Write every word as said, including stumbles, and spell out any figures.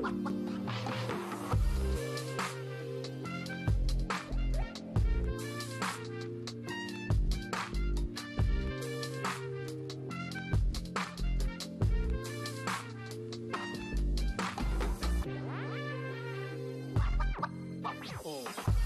What? Oh.